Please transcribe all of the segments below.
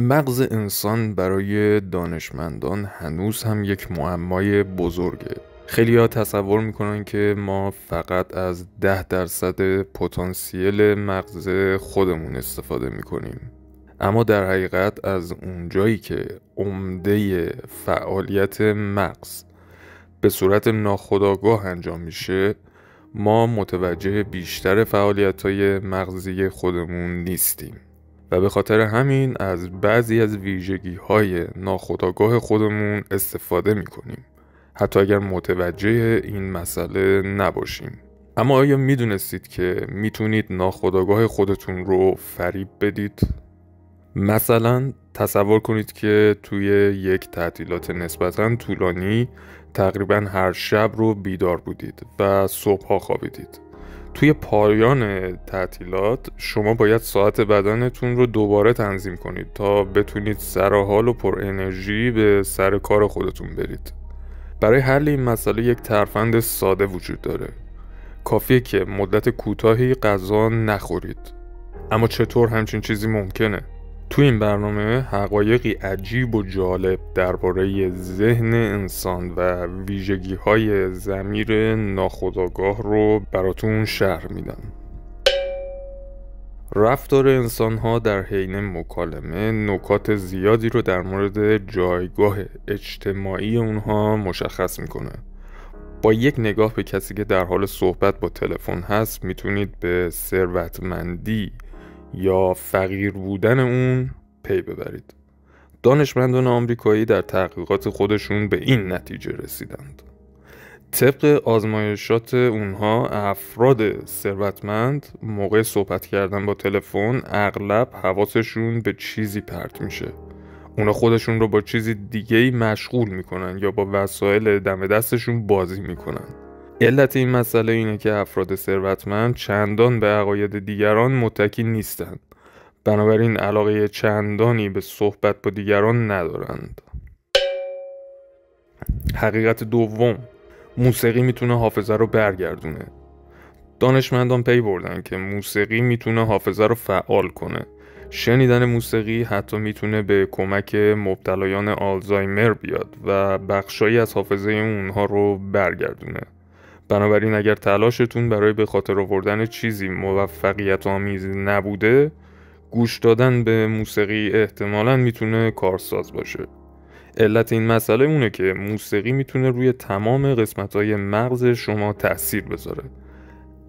مغز انسان برای دانشمندان هنوز هم یک معمای بزرگه. خیلی‌ها تصور میکنن که ما فقط از 10% پتانسیل مغز خودمون استفاده میکنیم. اما در حقیقت از اونجایی که عمده فعالیت مغز به صورت ناخودآگاه انجام میشه، ما متوجه بیشتر فعالیت‌های مغزی خودمون نیستیم و به خاطر همین از بعضی از ویژگی‌های ناخودآگاه خودمون استفاده می‌کنیم، حتی اگر متوجه این مسئله نباشیم. اما آیا می‌دونستید که می‌تونید ناخودآگاه خودتون رو فریب بدید؟ مثلا تصور کنید که توی یک تعطیلات نسبتاً طولانی تقریباً هر شب رو بیدار بودید و صبح‌ها خوابیدید. توی پایان تعطیلات شما باید ساعت بدنتون رو دوباره تنظیم کنید تا بتونید سر حال و پر انرژی به سر کار خودتون برید. برای حل این مسئله یک ترفند ساده وجود داره. کافیه که مدت کوتاهی غذا نخورید. اما چطور همچین چیزی ممکنه؟ تو این برنامه حقایقی عجیب و جالب درباره ذهن انسان و ویژگی‌های ضمیر ناخودآگاه رو براتون شرح میدم. رفتار انسان‌ها در حین مکالمه نکات زیادی رو در مورد جایگاه اجتماعی اونها مشخص میکنه. با یک نگاه به کسی که در حال صحبت با تلفن هست میتونید به ثروتمندی یا فقیر بودن اون پی ببرید. دانشمندان آمریکایی در تحقیقات خودشون به این نتیجه رسیدند. طبق آزمایشات اونها، افراد ثروتمند موقع صحبت کردن با تلفن اغلب حواسشون به چیزی پرت میشه. اونا خودشون رو با چیزی دیگه‌ای مشغول میکنن یا با وسایل دم دستشون بازی میکنن. علت این مسئله اینه که افراد ثروتمند چندان به عقاید دیگران متکی نیستند. بنابراین علاقه چندانی به صحبت با دیگران ندارند. حقیقت دوم، موسیقی میتونه حافظه رو برگردونه. دانشمندان پی بردن که موسیقی میتونه حافظه رو فعال کنه. شنیدن موسیقی حتی میتونه به کمک مبتلایان آلزایمر بیاد و بخشایی از حافظه اونها رو برگردونه. بنابراین اگر تلاشتون برای به خاطر آوردن چیزی موفقیت آمیز نبوده، گوش دادن به موسیقی احتمالاً میتونه کارساز باشه. علت این مسئله اونه که موسیقی میتونه روی تمام قسمت‌های مغز شما تأثیر بذاره.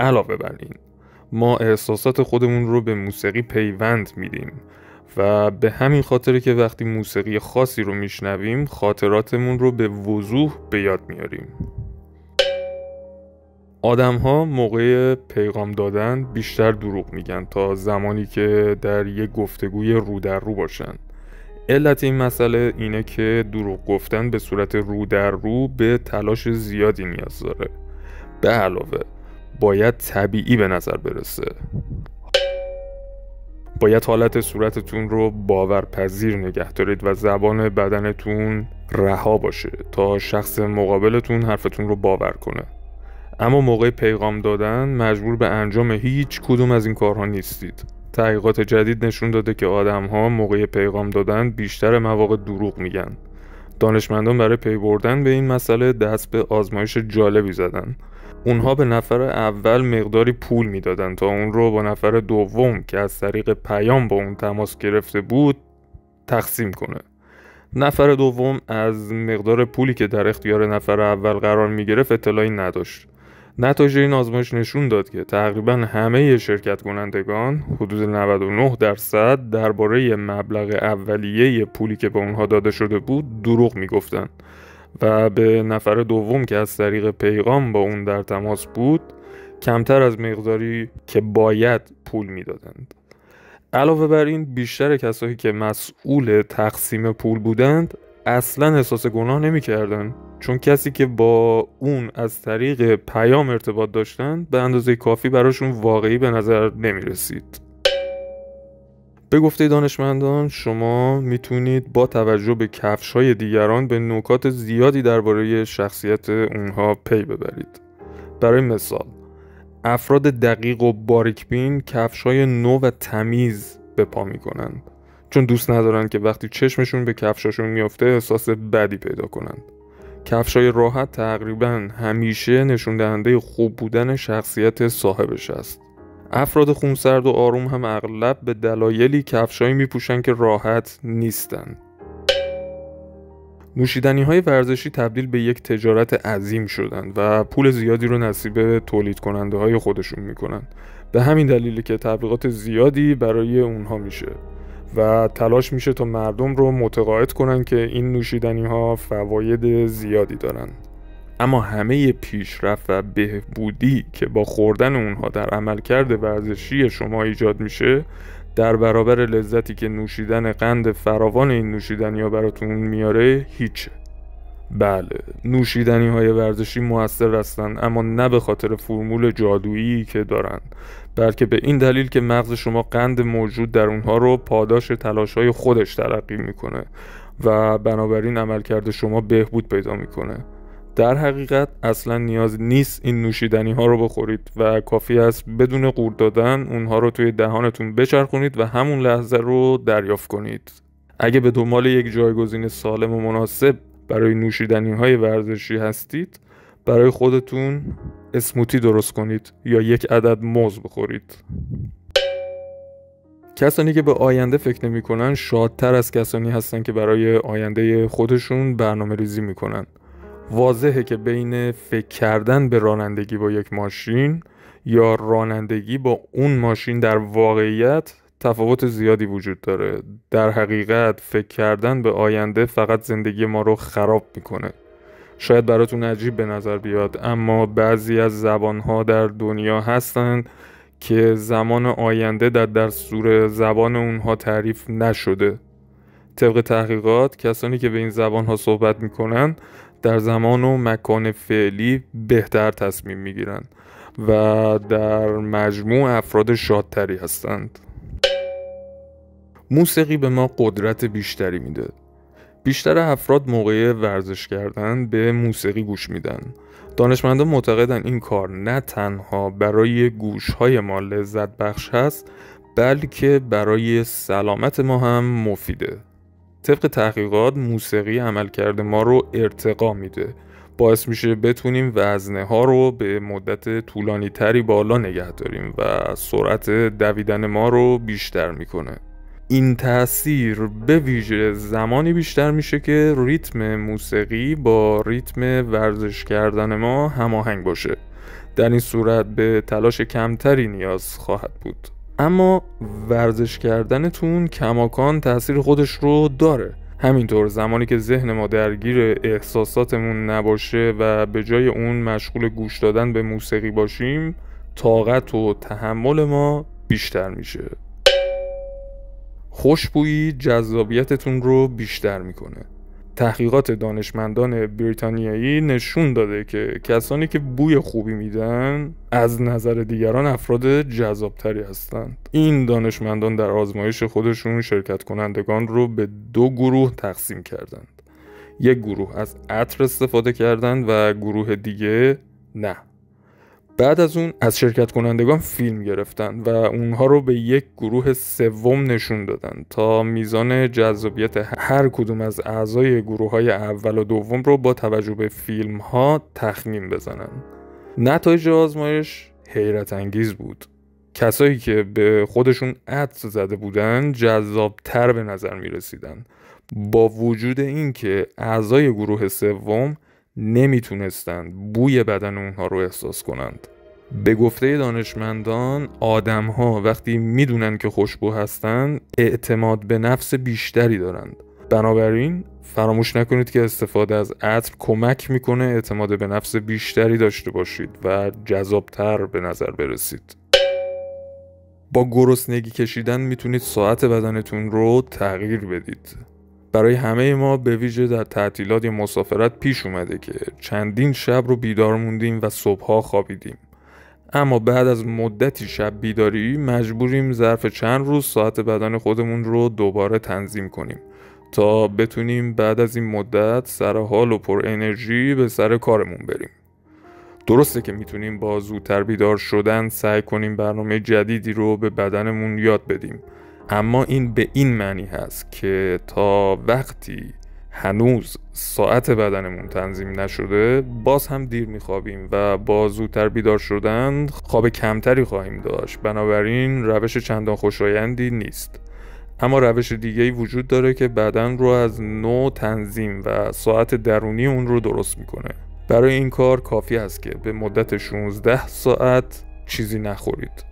علاوه بر این، ما احساسات خودمون رو به موسیقی پیوند میدیم و به همین خاطره که وقتی موسیقی خاصی رو میشنویم، خاطراتمون رو به وضوح به یاد میاریم. آدم‌ها موقع پیغام دادن بیشتر دروغ میگن تا زمانی که در یک گفتگوی رو در رو باشن. علت این مسئله اینه که دروغ گفتن به صورت رو در رو به تلاش زیادی نیاز داره. به علاوه باید طبیعی به نظر برسه. باید حالت صورتتون رو باورپذیر نگه دارید و زبان بدنتون رها باشه تا شخص مقابلتون حرفتون رو باور کنه. اما موقع پیغام دادن مجبور به انجام هیچ کدوم از این کارها نیستید. تحقیقات جدید نشون داده که آدم‌ها موقع پیغام دادن بیشتر مواقع دروغ میگن. دانشمندان برای پی بردن به این مسئله دست به آزمایش جالبی زدن. اونها به نفر اول مقداری پول میدادن تا اون رو با نفر دوم که از طریق پیام با اون تماس گرفته بود تقسیم کنه. نفر دوم از مقدار پولی که در اختیار نفر اول قرار میگرفت اطلاعی نداشت. نتایج این آزمایش نشون داد که تقریباً همه شرکت کنندگان، حدود 99%، درباره مبلغ اولیه پولی که به اونها داده شده بود دروغ میگفتن و به نفر دوم که از طریق پیغام با اون در تماس بود کمتر از مقداری که باید پول میدادند. علاوه بر این، بیشتر کسایی که مسئول تقسیم پول بودند اصلاً احساس گناه نمی‌کردند، چون کسی که با اون از طریق پیام ارتباط داشتن به اندازه کافی براشون واقعی به نظر نمی رسید. به گفته دانشمندان، شما میتونید با توجه به کفش‌های دیگران به نکات زیادی درباره شخصیت اونها پی ببرید. برای مثال، افراد دقیق و باریکبین کفش‌های نو و تمیز به پا می‌کنند، چون دوست ندارن که وقتی چشمشون به کفشاشون میافته احساس بدی پیدا کنند. کفشای راحت تقریبا همیشه نشون دهنده خوب بودن شخصیت صاحبش است. افراد خونسرد و آروم هم اغلب به دلایلی کفشایی میپوشن که راحت نیستن. نوشیدنی‌های ورزشی تبدیل به یک تجارت عظیم شدند و پول زیادی رو نصیب تولید کننده های خودشون میکنن. به همین دلیلی که تبلیغات زیادی برای اونها میشه و تلاش میشه تا مردم رو متقاعد کنن که این نوشیدنی‌ها فواید زیادی دارن. اما همه پیشرفت و بهبودی که با خوردن اونها در عملکرد ورزشی شما ایجاد میشه در برابر لذتی که نوشیدن قند فراوان این نوشیدنی‌ها براتون میاره هیچه. بله، نوشیدنی‌های ورزشی مؤثر هستن، اما نه به خاطر فرمول جادویی که دارن، بلکه به این دلیل که مغز شما قند موجود در اونها رو پاداش تلاش‌های خودش تلقی میکنه و بنابراین عملکرد شما بهبود پیدا میکنه. در حقیقت اصلا نیاز نیست این نوشیدنی ها رو بخورید و کافی است بدون قورت دادن اونها رو توی دهانتون بچرخونید و همون لحظه رو دریافت کنید. اگه به دنبال یک جایگزین سالم و مناسب برای نوشیدنی های ورزشی هستید، برای خودتون اسموتی درست کنید یا یک عدد موز بخورید. کسانی که به آینده فکر نمی کنن شادتر از کسانی هستن که برای آینده خودشون برنامه ریزی می کنن. واضحه که بین فکر کردن به رانندگی با یک ماشین یا رانندگی با اون ماشین در واقعیت تفاوت زیادی وجود داره. در حقیقت فکر کردن به آینده فقط زندگی ما رو خراب میکنه. شاید براتون عجیب به نظر بیاد، اما بعضی از زبانها در دنیا هستن که زمان آینده در دستور زبان اونها تعریف نشده. طبق تحقیقات کسانی که به این زبانها صحبت میکنن در زمان و مکان فعلی بهتر تصمیم میگیرن و در مجموع افراد شادتری هستند. موسیقی به ما قدرت بیشتری میده. بیشتر افراد موقع ورزش کردن به موسیقی گوش میدن. دانشمندان معتقدن این کار نه تنها برای گوشهای ما لذت بخش هست، بلکه برای سلامت ما هم مفیده. طبق تحقیقات موسیقی عملکرد ما رو ارتقا میده. باعث میشه بتونیم وزنه ها رو به مدت طولانی تری بالا نگه داریم و سرعت دویدن ما رو بیشتر میکنه. این تاثیر به ویژه زمانی بیشتر میشه که ریتم موسیقی با ریتم ورزش کردن ما هماهنگ باشه. در این صورت به تلاش کمتری نیاز خواهد بود. اما ورزش کردنتون کماکان تأثیر خودش رو داره. همینطور زمانی که ذهن ما درگیر احساساتمون نباشه و به جای اون مشغول گوش دادن به موسیقی باشیم، طاقت و تحمل ما بیشتر میشه. خوشبویی جذابیتتون رو بیشتر میکنه. تحقیقات دانشمندان بریتانیایی نشون داده که کسانی که بوی خوبی میدن از نظر دیگران افراد جذابتری هستند. این دانشمندان در آزمایش خودشون شرکت کنندگان رو به دو گروه تقسیم کردند. یک گروه از عطر استفاده کردند و گروه دیگه نه. بعد از اون از شرکت کنندگان فیلم گرفتن و اونها رو به یک گروه سوم نشون دادن تا میزان جذابیت هر کدوم از اعضای گروه‌های اول و دوم رو با توجه به فیلم‌ها تخمین بزنن. نتایج آزمایش حیرت انگیز بود. کسایی که به خودشون عطر زده بودن جذابتر به نظر می رسیدن، با وجود اینکه اعضای گروه سوم نمیتونستند بوی بدن اونها رو احساس کنند. به گفته دانشمندان آدم‌ها وقتی میدونن که خوشبو هستن اعتماد به نفس بیشتری دارند. بنابراین فراموش نکنید که استفاده از عطر کمک میکنه اعتماد به نفس بیشتری داشته باشید و جذابتر به نظر برسید. با گرسنگی کشیدن میتونید ساعت بدنتون رو تغییر بدید. برای همه ما به ویژه در تعطیلات یا مسافرت پیش اومده که چندین شب رو بیدار موندیم و صبح‌ها خوابیدیم، اما بعد از مدتی شب بیداری مجبوریم ظرف چند روز ساعت بدن خودمون رو دوباره تنظیم کنیم تا بتونیم بعد از این مدت سر حال و پر انرژی به سر کارمون بریم. درسته که میتونیم با زودتر بیدار شدن سعی کنیم برنامه جدیدی رو به بدنمون یاد بدیم، اما این به این معنی هست که تا وقتی هنوز ساعت بدنمون تنظیم نشده باز هم دیر میخوابیم و با زودتر بیدار شدن خواب کمتری خواهیم داشت. بنابراین روش چندان خوشایندی نیست. اما روش دیگه‌ای وجود داره که بدن رو از نوع تنظیم و ساعت درونی اون رو درست میکنه. برای این کار کافی است که به مدت 16 ساعت چیزی نخورید.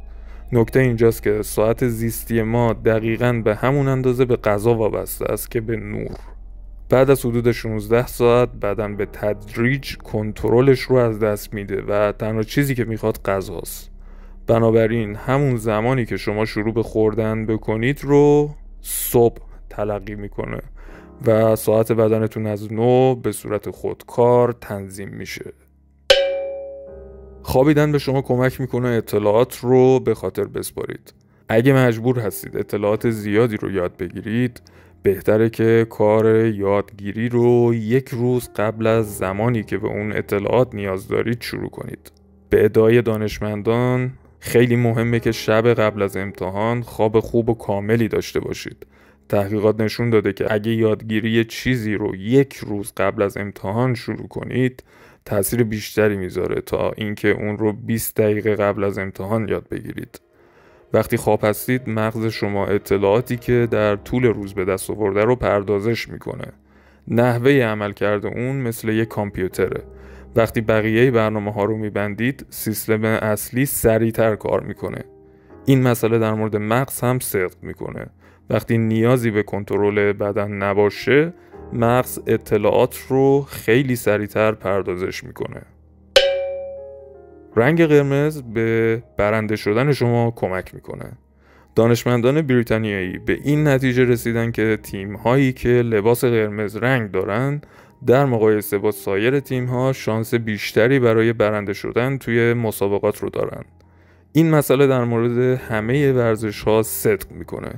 نکته اینجاست که ساعت زیستی ما دقیقاً به همون اندازه به غذا وابسته است که به نور. بعد از حدود 16 ساعت بدن به تدریج کنترلش رو از دست میده و تنها چیزی که میخواد غذاست. بنابراین همون زمانی که شما شروع به خوردن بکنید رو صبح تلقی میکنه و ساعت بدنتون از نو به صورت خودکار تنظیم میشه. خوابیدن به شما کمک میکنه اطلاعات رو به خاطر بسپارید. اگه مجبور هستید اطلاعات زیادی رو یاد بگیرید، بهتره که کار یادگیری رو یک روز قبل از زمانی که به اون اطلاعات نیاز دارید شروع کنید. به ادعای دانشمندان خیلی مهمه که شب قبل از امتحان خواب خوب و کاملی داشته باشید. تحقیقات نشون داده که اگه یادگیری چیزی رو یک روز قبل از امتحان شروع کنید تأثیر بیشتری میذاره تا اینکه اون رو 20 دقیقه قبل از امتحان یاد بگیرید. وقتی خواب هستید مغز شما اطلاعاتی که در طول روز به دست آورده رو پردازش میکنه. نحوه عملکرد اون مثل یک کامپیوتره. وقتی بقیه برنامه ها رو میبندید سیستم اصلی سریعتر کار میکنه. این مسئله در مورد مغز هم صدق میکنه. وقتی نیازی به کنترل بدن نباشه مغز اطلاعات رو خیلی سریعتر پردازش میکنه. رنگ قرمز به برنده شدن شما کمک میکنه. دانشمندان بریتانیایی به این نتیجه رسیدن که تیم‌هایی که لباس قرمز رنگ دارن در مقایسه با سایر تیم‌ها شانس بیشتری برای برنده شدن توی مسابقات رو دارن. این مسئله در مورد همه ورزش‌ها صدق میکنه.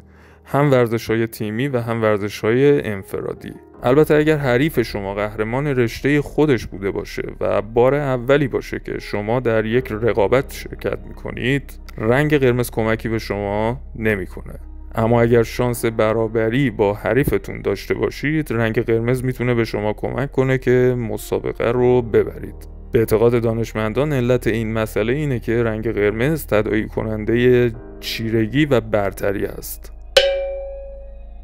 هم ورزش‌های تیمی و هم ورزش‌های انفرادی. البته اگر حریف شما قهرمان رشته خودش بوده باشه و بار اولی باشه که شما در یک رقابت شرکت می‌کنید، رنگ قرمز کمکی به شما نمی‌کنه. اما اگر شانس برابری با حریفتون داشته باشید، رنگ قرمز می‌تونه به شما کمک کنه که مسابقه رو ببرید. به اعتقاد دانشمندان علت این مسئله اینه که رنگ قرمز تداعی کننده چیرگی و برتری است.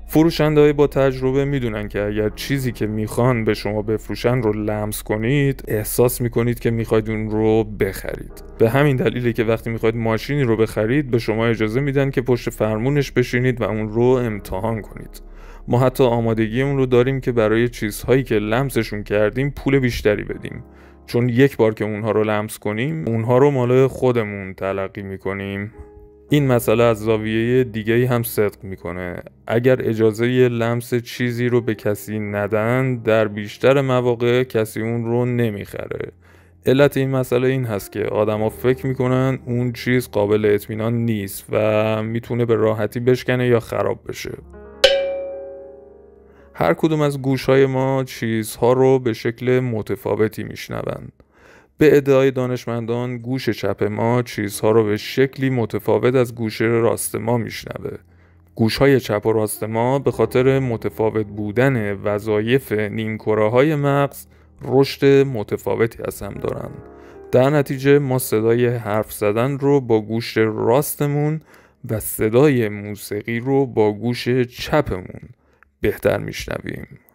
فروشنده‌های با تجربه میدونن که اگر چیزی که میخوان به شما بفروشن رو لمس کنید احساس میکنید که میخواید اون رو بخرید. به همین دلیله که وقتی میخواید ماشینی رو بخرید به شما اجازه میدن که پشت فرمونش بشینید و اون رو امتحان کنید. ما حتی آمادگی اون رو داریم که برای چیزهایی که لمسشون کردیم پول بیشتری بدیم، چون یک بار که اونها رو لمس کنیم اونها رو مال خودمون تلقی میکنیم. این مسئله از زاویه دیگه‌ای هم صدق میکنه. اگر اجازه لمس چیزی رو به کسی ندن در بیشتر مواقع کسی اون رو نمیخره. علت این مسئله این هست که آدم‌ها فکر میکنن اون چیز قابل اطمینان نیست و میتونه به راحتی بشکنه یا خراب بشه. هر کدوم از گوش‌های ما چیزها رو به شکل متفاوتی میشنون. به ادعای دانشمندان گوش چپ ما چیزها رو به شکلی متفاوت از گوش راست ما میشنوه. گوشهای چپ و راست ما به خاطر متفاوت بودن وظایف نیمکره‌های مغز رشد متفاوتی از هم دارن. در نتیجه ما صدای حرف زدن رو با گوش راستمون و صدای موسیقی رو با گوش چپمون بهتر میشنویم.